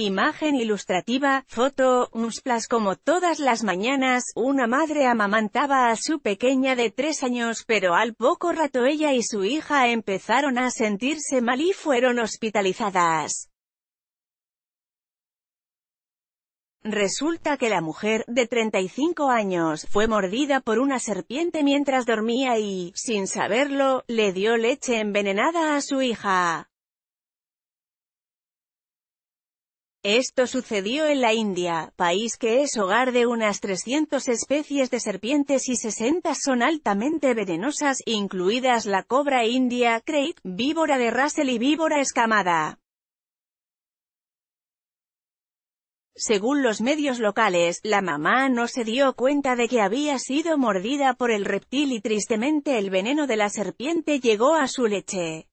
Imagen ilustrativa, foto, Unsplash. Como todas las mañanas, una madre amamantaba a su pequeña de 3 años, pero al poco rato ella y su hija empezaron a sentirse mal y fueron hospitalizadas. Resulta que la mujer, de 35 años, fue mordida por una serpiente mientras dormía y, sin saberlo, le dio leche envenenada a su hija. Esto sucedió en la India, país que es hogar de unas 300 especies de serpientes y 60 son altamente venenosas, incluidas la cobra india, Craig, víbora de Russell y víbora escamada. Según los medios locales, la mamá no se dio cuenta de que había sido mordida por el reptil y tristemente el veneno de la serpiente llegó a su leche.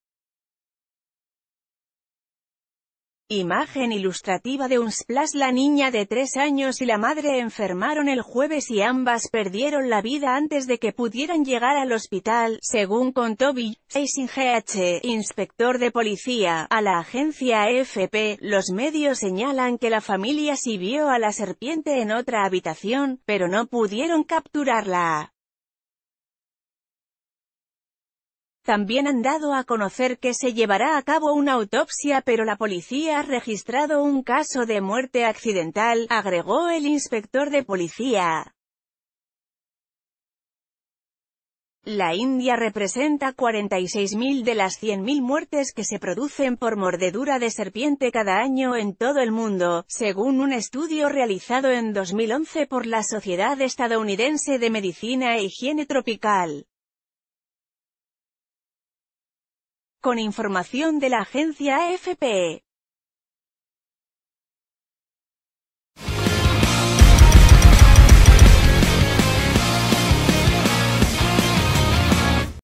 Imagen ilustrativa de Unsplash. La niña de 3 años y la madre enfermaron el jueves y ambas perdieron la vida antes de que pudieran llegar al hospital, según contó Bill Eisengh, inspector de policía, a la agencia AFP. Los medios señalan que la familia sí vio a la serpiente en otra habitación, pero no pudieron capturarla. También han dado a conocer que se llevará a cabo una autopsia, pero la policía ha registrado un caso de muerte accidental, agregó el inspector de policía. La India representa 46.000 de las 100.000 muertes que se producen por mordedura de serpiente cada año en todo el mundo, según un estudio realizado en 2011 por la Sociedad Estadounidense de Medicina e Higiene Tropical. Con información de la agencia AFP.